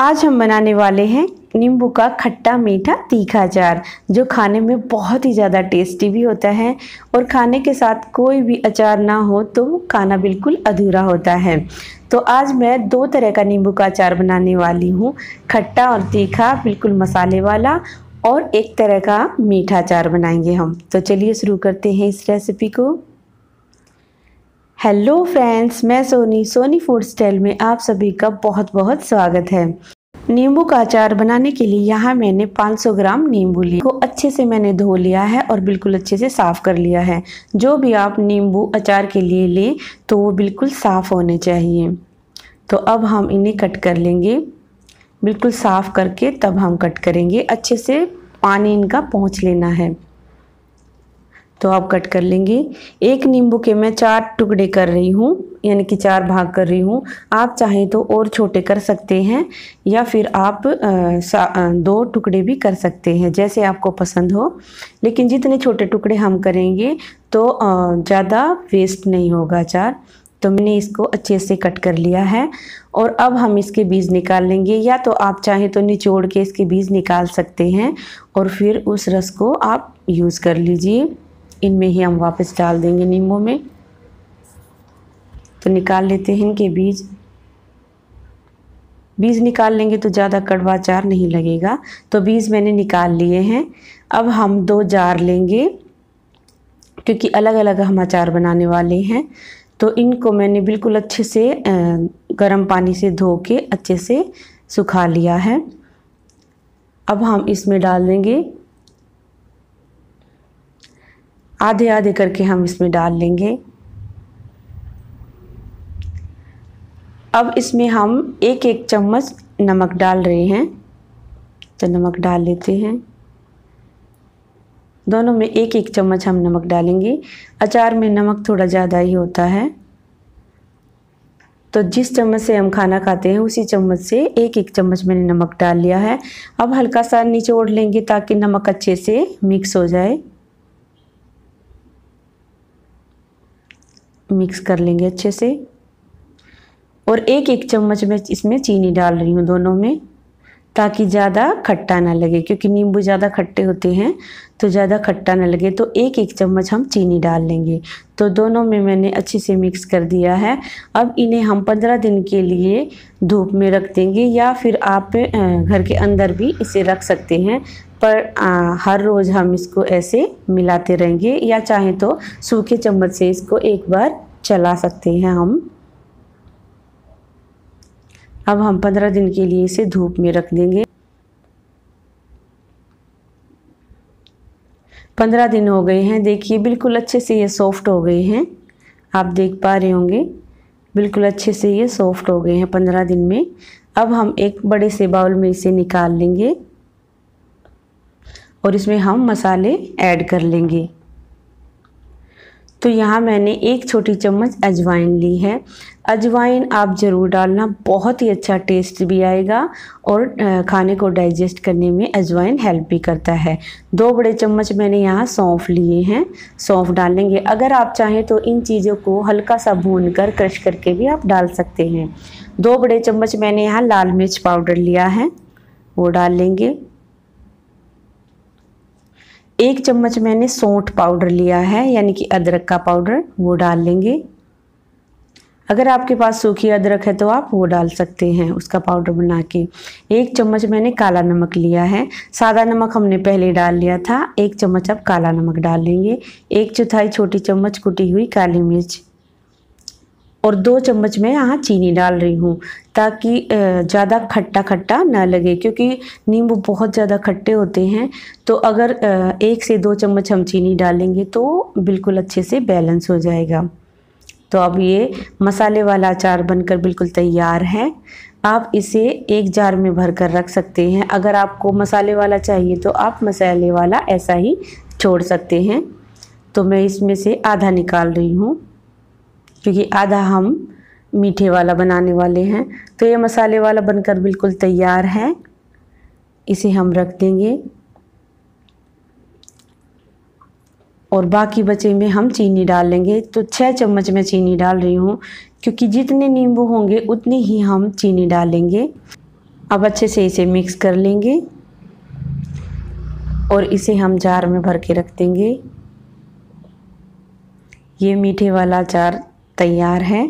आज हम बनाने वाले हैं नींबू का खट्टा मीठा तीखा अचार, जो खाने में बहुत ही ज़्यादा टेस्टी भी होता है और खाने के साथ कोई भी अचार ना हो तो खाना बिल्कुल अधूरा होता है। तो आज मैं दो तरह का नींबू का अचार बनाने वाली हूँ, खट्टा और तीखा बिल्कुल मसाले वाला, और एक तरह का मीठा अचार बनाएंगे हम। तो चलिए शुरू करते हैं इस रेसिपी को। हेलो फ्रेंड्स, मैं सोनी फूड स्टाइल में आप सभी का बहुत बहुत स्वागत है। नींबू का अचार बनाने के लिए यहाँ मैंने 500 ग्राम नींबू लिए को अच्छे से मैंने धो लिया है और बिल्कुल अच्छे से साफ़ कर लिया है। जो भी आप नींबू अचार के लिए लें तो वो बिल्कुल साफ़ होने चाहिए। तो अब हम इन्हें कट कर लेंगे, बिल्कुल साफ़ करके तब हम कट करेंगे। अच्छे से पानी इनका पहुँच लेना है तो आप कट कर लेंगे। एक नींबू के मैं 4 टुकड़े कर रही हूँ, यानी कि 4 भाग कर रही हूँ। आप चाहें तो और छोटे कर सकते हैं या फिर आप 2 टुकड़े भी कर सकते हैं, जैसे आपको पसंद हो। लेकिन जितने छोटे टुकड़े हम करेंगे तो ज़्यादा वेस्ट नहीं होगा अचार। तो मैंने इसको अच्छे से कट कर लिया है और अब हम इसके बीज निकाल लेंगे, या तो आप चाहें तो निचोड़ के इसके बीज निकाल सकते हैं और फिर उस रस को आप यूज़ कर लीजिए। इनमें ही हम वापस डाल देंगे नींबू में। तो निकाल लेते हैं इनके बीज निकाल लेंगे तो ज़्यादा कड़वा अचार नहीं लगेगा। तो बीज मैंने निकाल लिए हैं। अब हम 2 जार लेंगे, क्योंकि अलग अलग हम अचार बनाने वाले हैं। तो इनको मैंने बिल्कुल अच्छे से गर्म पानी से धो के अच्छे से सुखा लिया है। अब हम इसमें डाल देंगे, आधे आधे करके हम इसमें डाल लेंगे। अब इसमें हम 1-1 चम्मच नमक डाल रहे हैं। तो नमक डाल लेते हैं, दोनों में 1-1 चम्मच हम नमक डालेंगे। अचार में नमक थोड़ा ज़्यादा ही होता है, तो जिस चम्मच से हम खाना खाते हैं उसी चम्मच से 1-1 चम्मच मैंने नमक डाल लिया है। अब हल्का सा निचोड़ लेंगे ताकि नमक अच्छे से मिक्स हो जाए। मिक्स कर लेंगे अच्छे से। और 1-1 चम्मच में इसमें चीनी डाल रही हूँ दोनों में, ताकि ज़्यादा खट्टा ना लगे, क्योंकि नींबू ज़्यादा खट्टे होते हैं तो ज़्यादा खट्टा ना लगे। तो 1-1 चम्मच हम चीनी डाल लेंगे। तो दोनों में मैंने अच्छे से मिक्स कर दिया है। अब इन्हें हम 15 दिन के लिए धूप में रख देंगे, या फिर आप घर के अंदर भी इसे रख सकते हैं। पर हर रोज़ हम इसको ऐसे मिलाते रहेंगे, या चाहें तो सूखे चम्मच से इसको एक बार चला सकते हैं हम। अब हम 15 दिन के लिए इसे धूप में रख देंगे। 15 दिन हो गए हैं, देखिए बिल्कुल अच्छे से ये सॉफ़्ट हो गए हैं। आप देख पा रहे होंगे बिल्कुल अच्छे से ये सॉफ़्ट हो गए हैं 15 दिन में। अब हम एक बड़े से बाउल में इसे निकाल लेंगे और इसमें हम मसाले ऐड कर लेंगे। तो यहाँ मैंने 1 छोटी चम्मच अजवाइन ली है। अजवाइन आप ज़रूर डालना, बहुत ही अच्छा टेस्ट भी आएगा और खाने को डाइजेस्ट करने में अजवाइन हेल्प भी करता है। 2 बड़े चम्मच मैंने यहाँ सौंफ लिए हैं, सौंफ डालेंगे। अगर आप चाहें तो इन चीज़ों को हल्का सा भून कर क्रश करके भी आप डाल सकते हैं। 2 बड़े चम्मच मैंने यहाँ लाल मिर्च पाउडर लिया है, वो डाल लेंगे। 1 चम्मच मैंने सौंठ पाउडर लिया है, यानी कि अदरक का पाउडर, वो डाल लेंगे। अगर आपके पास सूखी अदरक है तो आप वो डाल सकते हैं उसका पाउडर बना के। 1 चम्मच मैंने काला नमक लिया है, सादा नमक हमने पहले डाल लिया था। 1 चम्मच अब काला नमक डाल लेंगे। 1/4 छोटी चम्मच कुटी हुई काली मिर्च, और 2 चम्मच मैं यहाँ चीनी डाल रही हूँ, ताकि ज़्यादा खट्टा खट्टा ना लगे, क्योंकि नींबू बहुत ज़्यादा खट्टे होते हैं। तो अगर 1 से 2 चम्मच हम चीनी डालेंगे तो बिल्कुल अच्छे से बैलेंस हो जाएगा। तो अब ये मसाले वाला अचार बनकर बिल्कुल तैयार है। आप इसे एक जार में भर कर रख सकते हैं। अगर आपको मसाले वाला चाहिए तो आप मसाले वाला ऐसा ही छोड़ सकते हैं। तो मैं इसमें से आधा निकाल रही हूँ, क्योंकि आधा हम मीठे वाला बनाने वाले हैं। तो ये मसाले वाला बनकर बिल्कुल तैयार है, इसे हम रख देंगे। और बाकी बचे में हम चीनी डाल लेंगे। तो 6 चम्मच में चीनी डाल रही हूँ, क्योंकि जितने नींबू होंगे उतने ही हम चीनी डालेंगे। अब अच्छे से इसे मिक्स कर लेंगे और इसे हम जार में भर के रख देंगे। ये मीठे वाला जार तैयार है।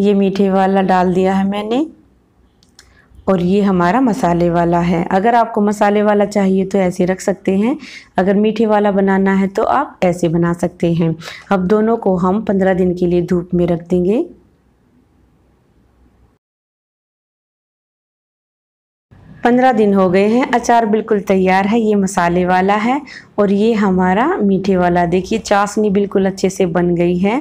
ये मीठे वाला डाल दिया है मैंने और ये हमारा मसाले वाला है। अगर आपको मसाले वाला चाहिए तो ऐसे रख सकते हैं, अगर मीठे वाला बनाना है तो आप ऐसे बना सकते हैं। अब दोनों को हम 15 दिन के लिए धूप में रख देंगे। पंद्रह दिन हो गए हैं, अचार बिल्कुल तैयार है। ये मसाले वाला है और ये हमारा मीठे वाला। देखिए चाशनी बिल्कुल अच्छे से बन गई है।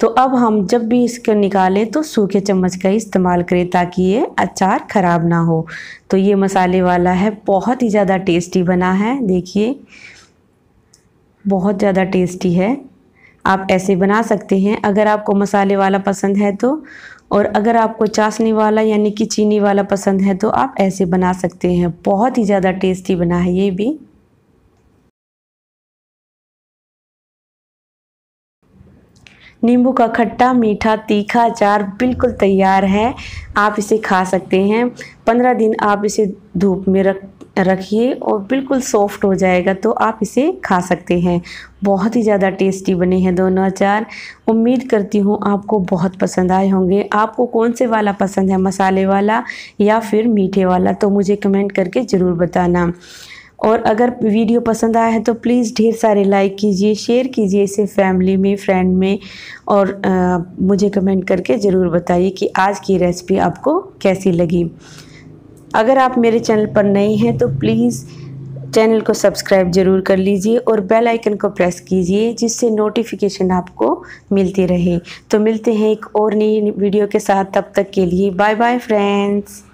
तो अब हम जब भी इसको निकालें तो सूखे चम्मच का इस्तेमाल करें ताकि ये अचार ख़राब ना हो। तो ये मसाले वाला है, बहुत ही ज़्यादा टेस्टी बना है। देखिए बहुत ज़्यादा टेस्टी है, आप ऐसे बना सकते हैं। अगर आपको मसाले वाला पसंद है तो, और अगर आपको चाशनी वाला यानी कि चीनी वाला पसंद है तो आप ऐसे बना सकते हैं। बहुत ही ज़्यादा टेस्टी बना है ये भी। नींबू का खट्टा मीठा तीखा अचार बिल्कुल तैयार है, आप इसे खा सकते हैं। 15 दिन आप इसे धूप में रखिए और बिल्कुल सॉफ्ट हो जाएगा तो आप इसे खा सकते हैं। बहुत ही ज़्यादा टेस्टी बने हैं दोनों अचार। उम्मीद करती हूँ आपको बहुत पसंद आए होंगे। आपको कौन से वाला पसंद है, मसाले वाला या फिर मीठे वाला, तो मुझे कमेंट करके ज़रूर बताना। और अगर वीडियो पसंद आया है तो प्लीज़ ढेर सारे लाइक कीजिए, शेयर कीजिए इसे फैमिली में, फ्रेंड में, और मुझे कमेंट करके ज़रूर बताइए कि आज की रेसिपी आपको कैसी लगी। अगर आप मेरे चैनल पर नए हैं तो प्लीज़ चैनल को सब्सक्राइब ज़रूर कर लीजिए और बेल आइकन को प्रेस कीजिए जिससे नोटिफिकेशन आपको मिलती रहे। तो मिलते हैं एक और नई वीडियो के साथ, तब तक के लिए बाय बाय फ्रेंड्स।